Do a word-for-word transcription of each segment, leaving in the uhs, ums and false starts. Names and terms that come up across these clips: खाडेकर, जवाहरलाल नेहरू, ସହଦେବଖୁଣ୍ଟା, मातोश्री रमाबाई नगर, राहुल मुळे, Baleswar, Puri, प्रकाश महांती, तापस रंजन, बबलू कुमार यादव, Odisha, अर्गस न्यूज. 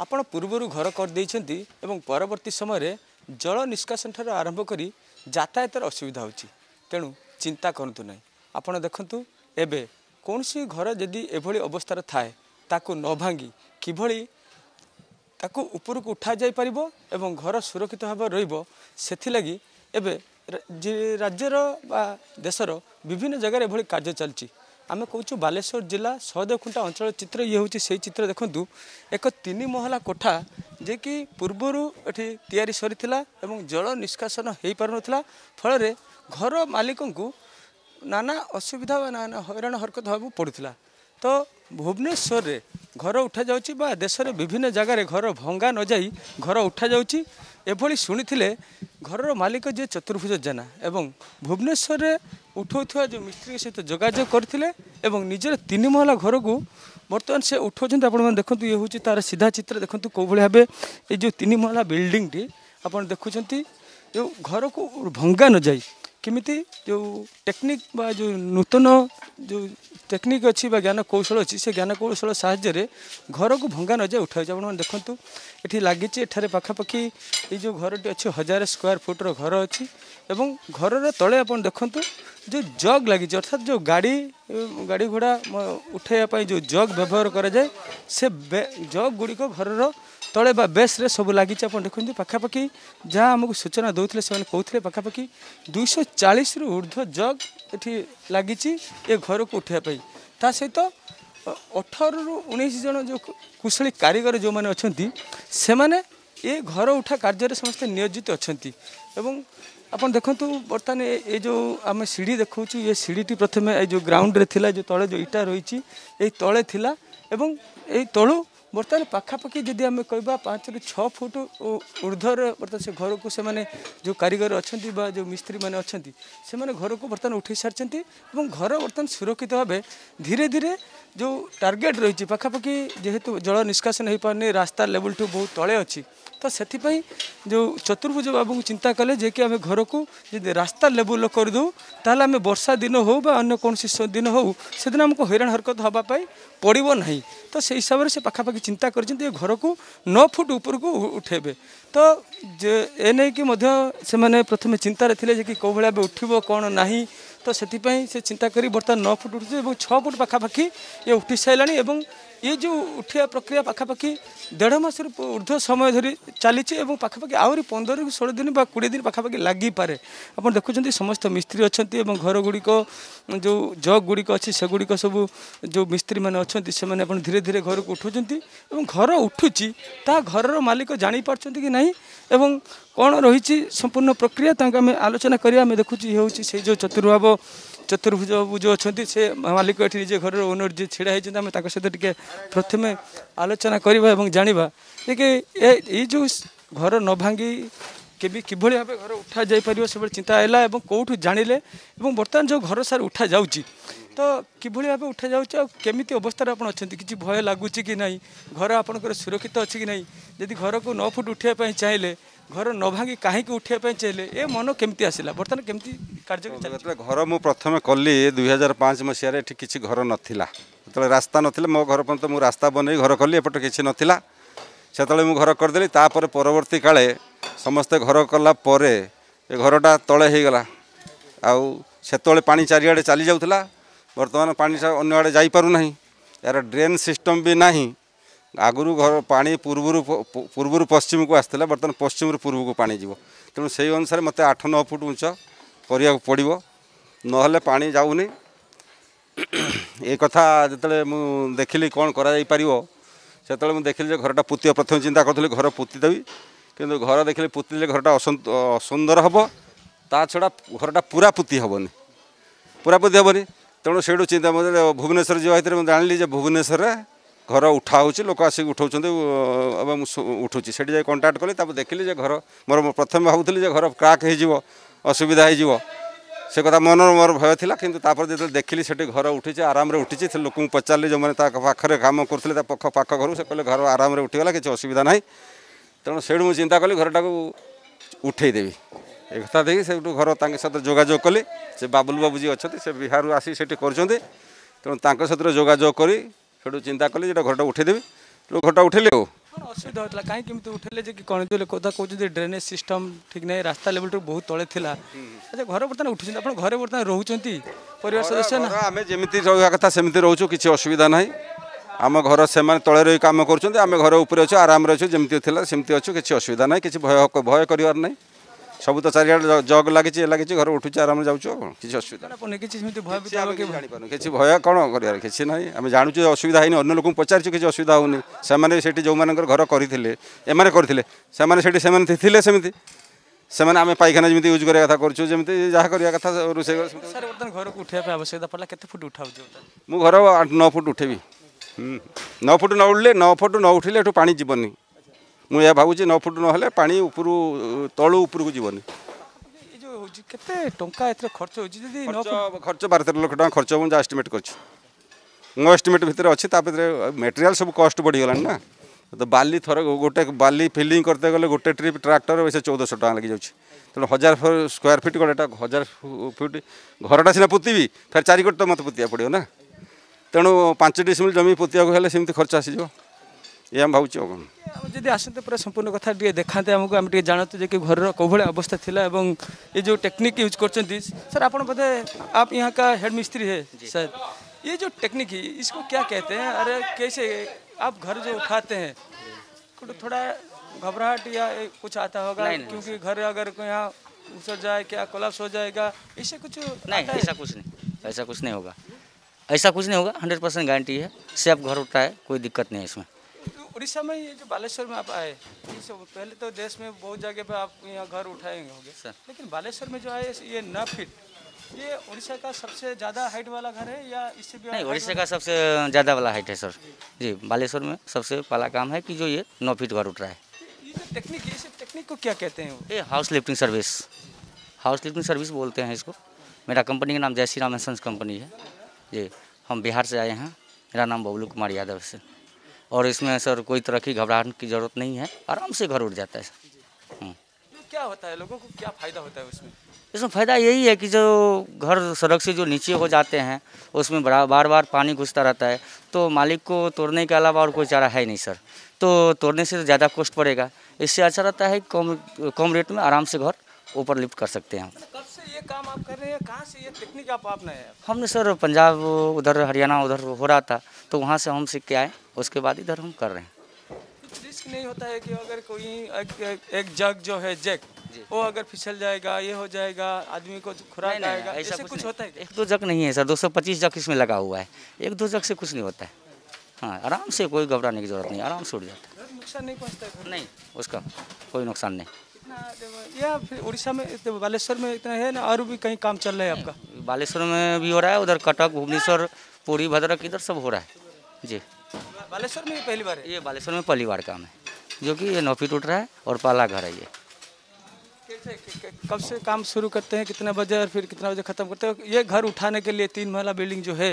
आपण पूर्वर घर करदे एवं परवर्ती समय जल निष्कासन ठार आरंभ करी यातायातर असुविधा होची। तेणु चिंता करतु ना, आपण देखंतु एबे कौनसी घर जदि एभली अवस्था थाए ताकू न भांगी किभली ताकू उपरकू उठा जाई परिबो एवं घर सुरक्षित भाव रहिबो। सेथि लागि एबे राज्यर बा देशर विभिन्न जगह एभली कार्य चलची। आमे कहूँ बालेश्वर जिला सहदेवखुंटा अंचल चित्र ये हूँ से चित्र देखु एक तीन महला कोठा जे कि पूर्वर एटी तैयारी सरी जल निष्कासन हो पार ना, फल घर मालिकों को नाना असुविधा नाना हैरान हरकत होगा पड़ता। तो भुवनेश्वर रे घर उठा जा देश विभिन्न जगार घर भंगा न जाई घर उठा जाभली शुणी घर मालिक जी चतुर्भुज जेना एवं भुवनेश्वर रे उठाऊ जो मिस्त्री सहित जोजोग करते निजर तीन महला घर को बर्तमान से उठाऊँ। आप देखो ये हूँ तार सीधा चित्र देखते कौ भाव ये जो तीन महला बिल्डिंग टी आप देखुं जो घर को भंगा न जाई किमिति जो टेक्निक बा जो नूतन जो टेक्निक अच्छी ज्ञान कौशल अच्छी से ज्ञान कौशल साहाय्य घर को भंगा न जाए उठाई जाए। आप देखु ये लगी पाखापाखि ये जो घर टी अच्छे हजार स्क्वायर फुट्र घर अच्छी एवं घर तले आप देखु जो जग लगी अर्थात जो गाड़ी गाड़ी घोड़ा उठाई जो जग व्यवहार कराए से जग गुड़िक घर तले बा बेस रे सब लगी। आप देखते पाखापाखि जहाँ आमको सूचना दूसरे से कहते पाखापाखि दुई सौ चालीस रु ऊर्ध्व जग ये लगी ये घर को उठाई ता सहित अठारु रु उन्नीस जन जो कुशली कारीगर जो मैंने अच्छा से मैंने ये घर उठा कार्य समस्ते नियोजित अच्छा। आप देखु बर्तमान ये जो आम सीढ़ी देखा ये सीढ़ीटी प्रथम ये जो ग्राउंड रे थिला जो तले जो इटा रही तले थिला एवं ये तलू बर्तमान पाखापाखि जदि आम कह पाँच रु छः फुट ऊर्धर बर्तमान से घर को से माने जो कारीगर अच्छा जो मिस्त्री मैंने अच्छा से माने घर को बर्तमान उठाई सारी और घर बर्तमान सुरक्षित भावे धीरे धीरे जो टार्गेट रही पाखापाखि जेहेतु जल निष्कासन हो पारने रास्ता लेवल टू बहुत तले अच्छी तो से जो चतुर्भुज बाबू को चिंता कले जे कि आम घर को जब रास्ता लेवल करदे ताल आम वर्षा दिन हो अन्य कौन दिन हो दिन आमको हैरान हरकत हाँपाई पड़ो ना। तो से हिसाब से पाखापाखि चिंता कर घर को नौ फुट ऊपर को उठेबे। तो एने की मध्य से माने प्रथम चिंतार थे कि कौ भाया उठब कौन ना, तो से चिंता करी बर्तमान नौ फुट उठे और छः फुट पाखापाखि ये उठी सारा एवं ये जो उठा प्रक्रिया पाखापाखि देढ़ मस ऊर्ध्व समय धरी चली पाखापाखि आहरी पंद्रह रु षोल दिन कोड़े दिन पाखापाखि लग पारे। आप देखुं समस्त मिस्त्री अच्छा घर गुड़िक जो जग गुड़िक अच्छी से गुड़िक सब जो मिस्त्री मैंने अच्छा से मैंने धीरे धीरे घर को उठाऊँ और घर उठुची ता घर मालिक जापर कि नहीं एवं कौन रही संपूर्ण प्रक्रिया तक आम आलोचना करें। देखु ये हूँ से जो चतुर्भाव चतुर्भुज बाबू जो अच्छा से मालिक ये निजे घर ओनर जी ढड़ा होती सहित टी प्रथम आलोचना करवा जाना कि ये जो घर न भांगी केवि किभली भाव घर उठा जापर से चिंता है कौटू जाने बर्तमान जो घर सार उठा जाऊँगी तो किभली भाव उठा जामि अवस्था आप अच्छा किसी भय लगुच कि ना घर आपंकर सुरक्षित अच्छी कि ना जदि घर को नौ फुट उठाई चाहिए घर न भांगी कहीं उठाई चाहिए ये मन केमती आसला बर्तमान केमती कार्य घर मु प्रथम कली दुई हजार पाँच मसीह किसी घर नाला जो रास्ता नाला मो घर पर्यटन मुझे रास्ता बन घर कली एपटे किसी नाला से घर करदेली तापर परवर्ती काले समस्ते घर कलापर ये घरटा तले होगा आते पा चारिड़े चली जाऊला बर्तमान पानी अन्य आड़े जापरूना यार ड्रेन सिस्टम भी ना आगुरी घर पानी पूर्व पूर्व पश्चिम को आसला बर्तमान पश्चिम पूर्व को पानी जीव तेणु से अनुसार मत आठ नौ फुट उंच करने पड़ो ना पानी जाऊनी ये कथा जिते मुझे देखिली कौन कर से मुझे देखिली घरटा पुतिया प्रथम चिंता करी घर पुतिदेवी किंतु घर देखिले पुतिले घरटा असुंदर हम ता छड़ा घरटा पूरा पुति हेनी पूरा पुति हेनी तेणु से चिंता मतलब भुवनेश्वर जी भाई मुझे जानी जो भुवनेश्वर घर उठा हो लोक आसिक उठाऊ उठा से जाए कंटाक्ट कली देखिली घर मोर प्रथम भावुली घर क्राक हो असुविधा हो कथा मन मोर भय था कि जो देखिली से घर उठी आराम उठी लोक पचारे जो मैंने पाखे कम करते पाख घर से कहले घर आराम उठीगला किसी असुविधा ना तेणु से चिंता कली घर टाक उठेदेवी एक कथा देखिए से घर तक सहित जोजोग कली से बाबुल बाबूजी अच्छा से बिहार आसी से तेणु सहित जोजोग कर चिंता कली जो घरटा उठेदेवी घर उठेली असुविधा होता है कहीं उठेले कौन जो कथा कहते ड्रेनेज सिस्टम ठीक ना रास्ता लेवल टू बहुत तले थी अच्छा घर बर्तमान उठुँ आप घर बर्तमान रोचे पर सदस्य आम जमी रहा कथा सेमती रोचु किसी असुविधा ना आम घर से तले रही कम करें आम घर उपर अच्छे आराम अच्छे जमी सेमती अच्छे किसी असुविधा ना कि भय भय कर ना सब तो चारिड़े जग लगे लगे घर उठुचे आराम जाऊँ किसी असुविधा किसी भय कौन कर किसी ना आम जानूचे असुविधा होनी अगर लोक पचारे किसी असुविधा होनी से जो मान घर करते एम करते सेमती से आम पाइखाना जमी यूज करा कथा करमी जहाँ करा कथा रोसे घर को उठाई आवश्यकता पड़ा के फुट उठा मुझ घर नौ फुट उठेबी नौ फुट न उठले नौ फुट न उठिले एठू पानी जीवनी मुझे भावुँ नौ फुट ना पानी ऊपर तलू ऊपर को जीवन केर्च खर्च बार तेरह लाख टा खर्च हम जहाँ एस्टिमेट करो एस्टिमेट भितर अच्छी मटेरियल सब कस्ट बढ़ीगलानी ना तो बाली थर गोटे बाली फिलिंग करते गले गोटे ट्रिप ट्रैक्टर वैसे चौदह सौ टाँग लग जाए तेना हजार स्क्वायर फिट कटा हजार फिट घरटा सीना पोतीबी फिर चार कोटी तो मत पोतिया पड़ो ना तेणु पांच डिसमिल जमी पोतिया सेमती खर्च आसो ये हम भाव जब आसते पूरा संपूर्ण कथा देखाते हमको आम जानते कि घर कौभ अवस्था थी एवं ये जो टेक्निक यूज करते सर आप बोधे आप यहाँ का हेड मिस्त्री है सर ये जो टेक्निक इसको क्या कहते हैं अरे कैसे आप घर जो उठाते हैं थोड़ा घबराहट या कुछ आता होगा क्योंकि घर अगर यहाँ उतर जाए क्या कोलैप्स हो जाएगा इससे कुछ नहीं ऐसा कुछ नहीं ऐसा कुछ नहीं होगा ऐसा कुछ नहीं होगा हंड्रेड परसेंट गारंटी है इससे आप घर उठाए कोई दिक्कत नहीं है इसमें उड़ीसा में ये जो बालेश्वर में आप आए पहले तो देश में बहुत जगह पे आप यहाँ घर उठाएंगे होंगे सर लेकिन बालेश्वर में जो आए ये नौ फीट ये उड़ीसा का सबसे ज़्यादा हाइट वाला घर है या इससे भी नहीं उड़ीसा का सबसे ज़्यादा वाला हाइट है सर जी बालेश्वर में सबसे पहला काम है कि जो ये नौ फीट घर उठ रहा है ये जो टेक्निक इस टेक्निक को क्या कहते हैं ये house lifting service house lifting service बोलते हैं इसको। मेरा कंपनी का नाम Jai Shri Ram and sons company है जी। हम बिहार से आए हैं। मेरा नाम बबलू कुमार यादव है और इसमें सर कोई तरह की घबराहट की जरूरत नहीं है, आराम से घर उठ जाता है सर। क्या होता है लोगों को, क्या फ़ायदा होता है उसमें? इसमें फ़ायदा यही है कि जो घर सड़क से जो नीचे हो जाते हैं उसमें बड़ा बार बार पानी घुसता रहता है, तो मालिक को तोड़ने के अलावा और कोई चारा है नहीं सर। तो तोड़ने से ज़्यादा कॉस्ट पड़ेगा, इससे अच्छा रहता है कम कम रेट में आराम से घर ऊपर लिफ्ट कर सकते हैं। कब से ये काम आप कर रहे हैं, कहाँ से ये टेक्निक आप आपने है? हमने सर पंजाब उधर हरियाणा उधर हो रहा था तो वहाँ से हम सीख के आए, उसके बाद इधर हम कर रहे हैं। रिस्क नहीं होता है कि अगर कोई एक, एक, एक जग जो है जैक वो अगर फिसल जाएगा, ये हो जाएगा, आदमी को खुराक आएगा, ऐसा कुछ होता है? एक दो जग नहीं है सर, दो सौ पच्चीस जग इसमें लगा हुआ है, एक दो जग से कुछ नहीं होता है। हाँ, आराम से, कोई घबराने की जरूरत नहीं, आराम से उड़ जाता है। नुकसान नहीं पहुँचता है? नहीं, उसका कोई नुकसान नहीं। या फिर उड़ीसा में बालेश्वर में इतना है ना, और भी कहीं काम चल रहा है आपका? बालेश्वर में भी हो रहा है, उधर कटक भुवनेश्वर पुरी भद्रक इधर सब हो रहा है जी। बालेश्वर में पहली बार है? ये बालेश्वर में पहली बार काम है, जो कि ये नौ फीट उठ रहा है और पहला घर है ये। कब से काम शुरू करते हैं, कितना बजे और फिर कितना बजे खत्म करते हैं? ये घर उठाने के लिए तीन महला बिल्डिंग जो है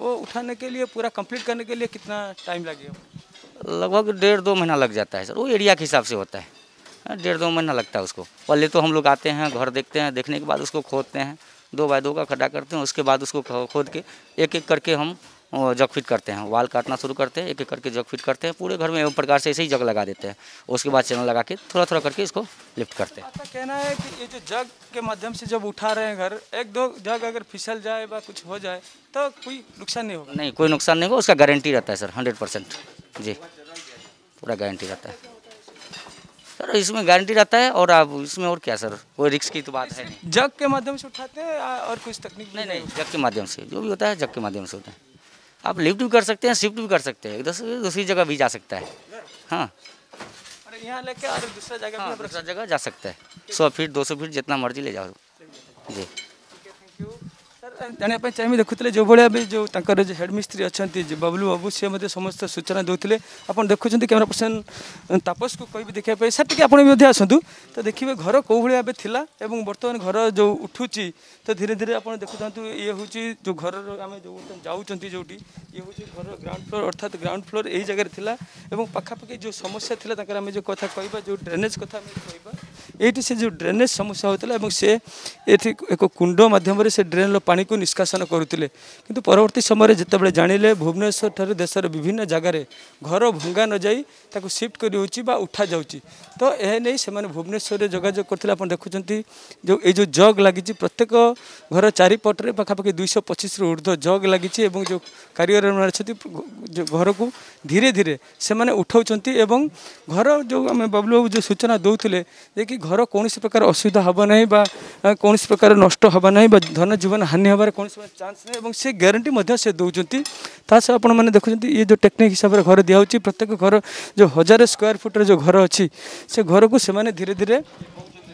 वो उठाने के लिए पूरा कम्प्लीट करने के लिए कितना टाइम लगेगा? लगभग डेढ़ दो महीना लग जाता है सर, वो एरिया के हिसाब से होता है, डेढ़ दो महीना लगता है उसको। पहले तो हम लोग आते हैं, घर देखते हैं, देखने के बाद उसको खोदते हैं, दो बाय दो का खड्डा करते हैं, उसके बाद उसको खोद के एक एक करके हम जग फिट करते हैं, वाल काटना शुरू करते हैं, एक एक करके जग फिट करते हैं पूरे घर में, एवं प्रकार से ऐसे ही जग लगा देते हैं। उसके बाद चैनल लगा के थोड़ा थोड़ा करके इसको लिफ्ट करते हैं। आपका कहना है कि ये जो जग के माध्यम से जब उठा रहे हैं घर, एक दो जग अगर फिसल जाए या कुछ हो जाए तो कोई नुकसान नहीं होगा? नहीं, कोई नुकसान नहीं होगा, उसका गारंटी रहता है सर, हंड्रेड परसेंट जी, पूरा गारंटी रहता है सर, इसमें गारंटी रहता है। और आप इसमें और क्या सर, कोई रिस्क की तो बात है नहीं। जग के माध्यम से उठाते हैं और कुछ तकनीक नहीं? नहीं, जग के माध्यम से जो भी होता है, जग के माध्यम से होता है। आप लिफ्ट भी कर सकते हैं, शिफ्ट भी कर सकते हैं, दूसरी जगह भी जा सकता है। हाँ, और यहाँ लेके और दूसरा जगह, हाँ, दूसरा जगह जा सकता है। सौ फीट दो सौ फीट जितना मर्जी ले जाओ जी। जाना चाहिए देखुले जो भाया भी जो हेड मिस्त्री अच्छा बबलू बाबू सी मत समस्त सूचना देते आप देखुं। कैमरा पर्सन तापस को कह देखापी सर टी आप आसतु तो देखिए घर कौ भाई भाव था और बर्तमान घर जो उठुची तो धीरे धीरे आप देखुं। ये हूँ जो घर आम जो जाऊँ जो ये हूँ घर ग्राउंड फ्लोर अर्थात ग्राउंड फ्लोर यही जगह था और पखापाखि जो समस्या थी आम जो कथा कह जो ड्रेनेज कथ कह ये जो ड्रेनेज समस्या होता है से ये एक कुंड मध्यम से ड्रेन पानी को निष्कासन करुले कि परवर्ती समय जितेबाला जाणिले भुवनेश्वर ठार देशर विभिन्न जगार घर भंगा न जाई ताकू शिफ्ट कर उठा जाऊँगी तो यह नहीं से भुवनेश्वर जोजोग करते आप देखुं जो ये जग लगी प्रत्येक घर चारिपटे पखापाखि दुईश पचिश रु ऊर्ध जग लगी जो कारीगर अच्छे घर को धीरे धीरे से उठाऊँ एवं घर जो आम बबलू बाबू जो सूचना दूसरे जे कि घर कौन प्रकार असुविधा हे ना कौन प्रकार नष्ट हे ना धन जीवन हानि हमारे कौन चान्स नहीं से ग्यारंटी से दौरान तास आप देखुं ये जो टेक्निक हिसाब से घर दिया प्रत्येक घर जो हजार स्क्वायर फुट्र जो घर अच्छी से घर को से धीरे धीरे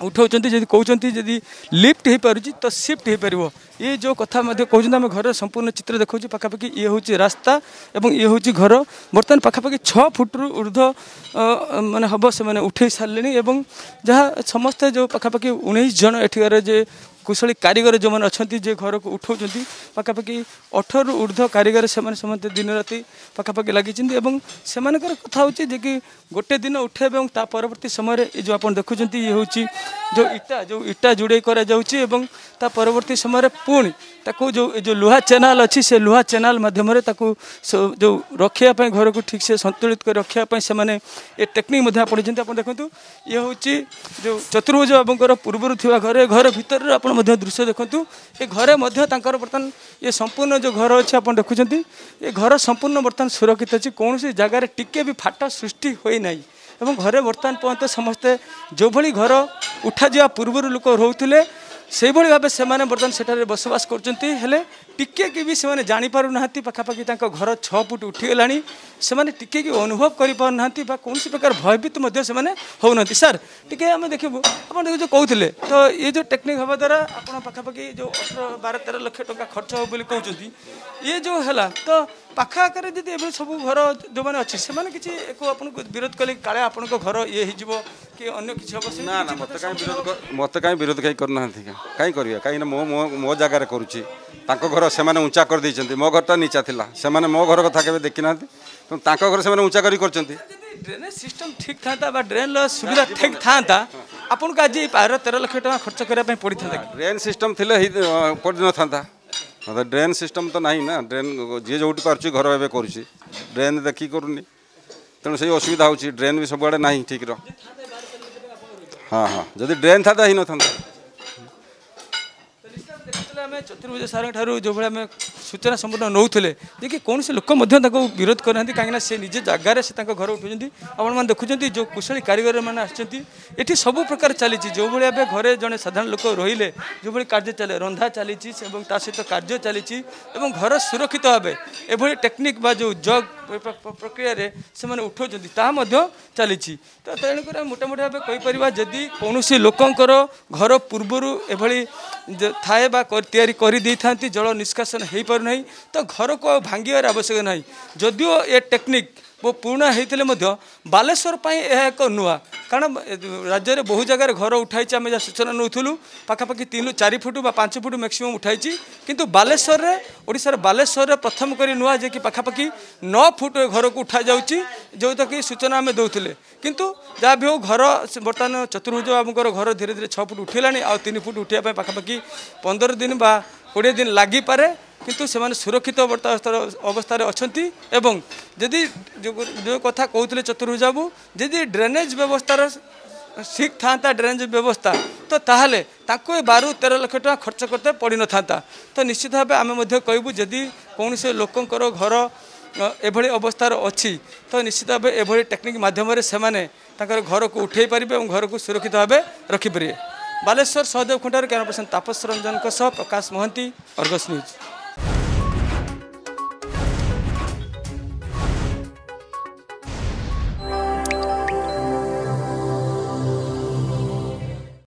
उठाऊँ कहते जदि लिफ्ट हो पार्टी तो सिफ्ट हो पार ये जो कथा कहते आम घर संपूर्ण चित्र देखा पखापाखि ये हूँ रास्ता एवं ये हूँ घर बर्तमान पखापाखि छः फुट्रु ऊर्ध माने हम से उठे सारे एवं जहाँ समस्ते जो पखापाखि उन्नीस जन एठिकार जे कुशली कारीगर जो मैंने अच्छा जे घर को उठाऊँ पखापाखि अठर ऊर्ध कारीगर से समस्त दिन राति पखापाखि लगी से कथा जे कि गोटे दिन उठे परवर्ती समय जो आप देखुं ये हूँ जो इटा जो इटा जोड़े करा एवं ता परवर्ती समय पुणी ताकू जो जो लुहा चैनल अच्छी से लुहा चैनल मध्यम जो रखापी घर को ठीक से संतुलित कर रखापी से ये टेक्निक पढ़ते आप देखूँ ये हूँ जो चतुर्भुज बाबूर पूर्वर थी घर घर भितर आप दृश्य देखूँ ये घरे बर्तमान ये संपूर्ण जो घर अच्छे आप देखुं ये घर संपूर्ण बर्तमान सुरक्षित अच्छी कौन सी जगार टी भी फाट सृष्टि होना एवं घरे बर्तमान पर्यटन समस्ते जो भली घर उठा जा पूर्वर लोक रोते से भाव से बर्तमान से बसवास करते टिके कि भी से जानी पारु ना पखापाखि घर छः फुट उठीगला से टिके कि अनुभव करा कौन प्रकार भयभीत हो ना सार टी आम देखू आप जो कहते तो ये जो टेक्निक हवा द्वारा आपखापाखि जो अठारह बारह तेरह लक्ष टा खर्च हो बोली कहते ये जो है तो पाखा आकार जी ए सब घर जो मैंने अच्छे से आपको विरोध कले काले आपण घर ये हो कि अगर किसी ना ना मत कहीं मत कहीं विरोध कहीं करना कहीं कहीं मो मो जगार करुच्ची घर से ऊँचा कर देइछन्ती मो घर टा नीचा थिला से मो घर कथा के देखी ना तो तांको घर से ऊँचा करी करछन्ती ड्रेनेज सिस्टम ठीक था ड्रेन सुविधा ठीक था आपन को आज बारह तेरह लाख टका खर्च करबा पड़ी था ड्रेन सिस्टम थिले पड़न था ड्रेन सिस्टम तो नहीं ना ड्रेन जी जो पार्टी घर एवं कर ड्रेन देखी करूनी तेणु से असुविधा हो ड्रेन भी सबुआड़े ना ठीक र हाँ हाँ जदि ड्रेन था ही न था चतुर्भुज सार जो भाई सूचना संपूर्ण नौले जे कि कौन से लोक विरोध करना कहीं से निजे जगार से घर उठुँच आपने देखुं जो कुशली कारीगर मैंने आठ सब प्रकार चली जो भाई भाव घरे जड़े साधारण लोक रही जो भाई कार्य चले रंधा चली सहित कार्य चली घर सुरक्षित भाव एभली टेक्निक जो जग प्रक्रिय से उठाऊँ चली तो तेणुक मोटामोटी भाव कहीपर जदि कौन लोकंर घर पूर्वर एभली थाए तैयारी कर जल निष्कासन हो पार ना तो घर को भांगार आवश्यक ना जदिओ ये टेक्निक वो पुराणा होते बालेश्वर पर यह एक नुआ कारण राज्य में बहु जगार घर उठाई आम जहाँ सूचना नौलू पखापाखि तीन चार फुट बा पांच फुट मैक्सीम उठाई किंतु बालेश्वर रे ओडिशा बालेश्वर रे प्रथम कर नुआ जे कि पखापाखि नौ फुट घर को उठा जाऊँगी जोटा कि सूचना आम दौले किंतु जहाँ भी हो घर बर्तमान चतुर्भुज बाबूर घर धीरे धीरे छः फुट उठेलानी आउ तीन फुट उठापी पखापाखि पंदर दिन बा कोड़े दिन लगी पारे किंतु से सुरक्षित अवस्था अच्छा एवं जदि जो जो कथा कहते चतुर्भुज बाबू जदि ड्रेनेज व्यवस्था ठीक था ड्रेनेज व्यवस्था तो ताहले ताको बारह तेरह लाख टका खर्च करते पड़ न था तो निश्चित भाव आम कहूँ जदि कौन से लोकंर घर एभली अवस्था अच्छी तो निश्चित भाव एभली टेक्निक माध्यम से घर को उठे पारे और घर को सुरक्षित भाव रखिपारे। बालेश्वर सहदेवखुंटार कैमरा पर्सन तापस रंजन सह प्रकाश महांती, अर्गस न्यूज।